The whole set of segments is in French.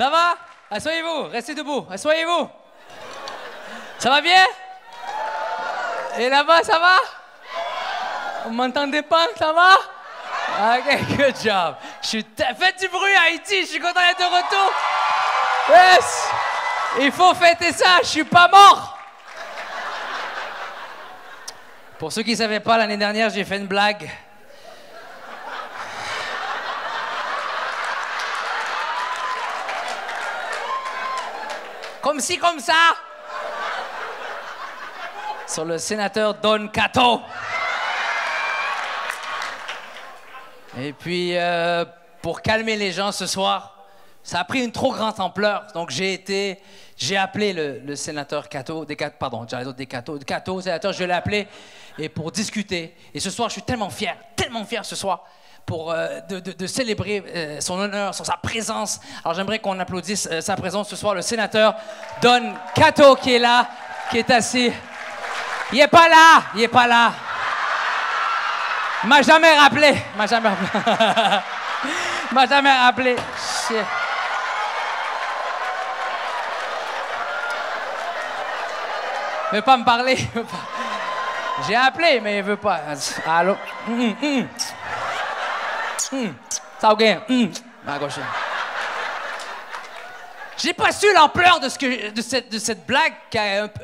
Ça va? Asseyez-vous, restez debout, asseyez-vous. Ça va bien? Et là-bas, ça va? Vous m'entendez pas? Ça va? Ok, good job. Faites du bruit à Haïti, je suis content d'être de retour. Yes! Il faut fêter ça, je suis pas mort. Pour ceux qui ne savaient pas, l'année dernière, j'ai fait une blague. Comme ci, comme ça. Sur le sénateur Don Cato. Et puis, pour calmer les gens ce soir, ça a pris une trop grande ampleur. Donc, j'ai appelé le sénateur Cato, Cato, sénateur, je l'ai appelé et pour discuter. Et ce soir, je suis tellement fier ce soir pour de célébrer son honneur, sa présence. Alors, j'aimerais qu'on applaudisse sa présence ce soir, le sénateur Don Cato qui est là, qui est assis. Il n'est pas là, il n'est pas là. M'a jamais rappelé. Shit. Il veut pas me parler. J'ai appelé, mais il veut pas. Allô? Ça gagne. À gauche. J'ai pas su l'ampleur de cette blague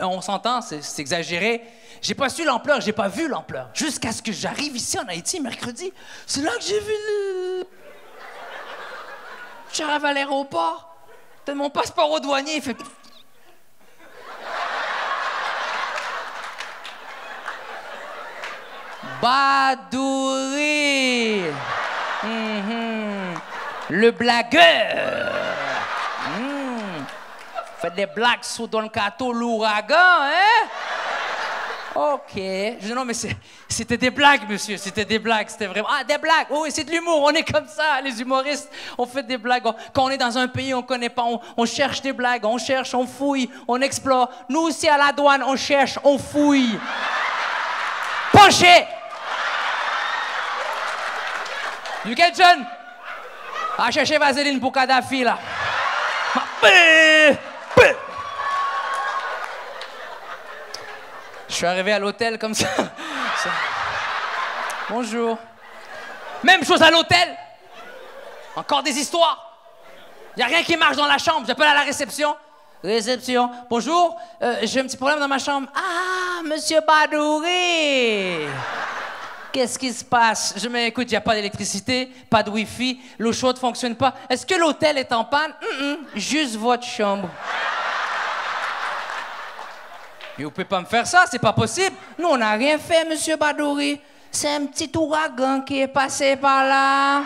qu'on s'entend, c'est exagéré. J'ai pas su l'ampleur, j'ai pas vu l'ampleur. Jusqu'à ce que j'arrive ici en Haïti mercredi, c'est là que j'ai vu le... J'arrive à l'aéroport, t'as mon passeport au douanier, il fait... Badouri, le blagueur. Faites des blagues sous Don Cato, l'ouragan, hein? Ok. Non, mais c'était des blagues, monsieur. C'était des blagues. C'était vraiment... Ah, des blagues. Oui, c'est de l'humour. On est comme ça, les humoristes. On fait des blagues. Quand on est dans un pays, on ne connaît pas. On cherche des blagues. On cherche, on fouille, on explore. Nous aussi, à la douane, on cherche, on fouille. Penchez! You get John? À chercher Vaseline pour Kadhafi, là. Je suis arrivé à l'hôtel comme ça. Bonjour. Même chose à l'hôtel. Encore des histoires. Il n'y a rien qui marche dans la chambre. J'appelle à la réception. Réception. Bonjour. J'ai un petit problème dans ma chambre. Ah, monsieur Badouri. Qu'est-ce qui se passe? Je m'écoute, il n'y a pas d'électricité, pas de Wi-Fi, l'eau chaude ne fonctionne pas. Est-ce que l'hôtel est en panne? Juste votre chambre. Mais vous ne pouvez pas me faire ça, c'est pas possible. Nous, on n'a rien fait, monsieur Badouri. C'est un petit ouragan qui est passé par là.